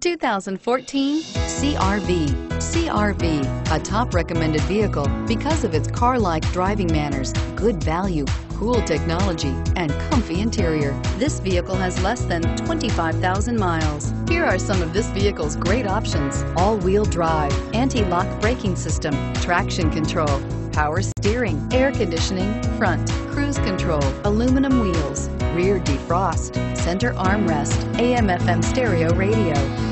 2014 CR-V, a top recommended vehicle because of its car-like driving manners, good value, cool technology, and comfy interior. This vehicle has less than 25,000 miles. Here are some of this vehicle's great options: all-wheel drive, anti-lock braking system, traction control, power steering, air conditioning, front, cruise control, aluminum wheels, rear defrost, center armrest, AM/FM stereo radio.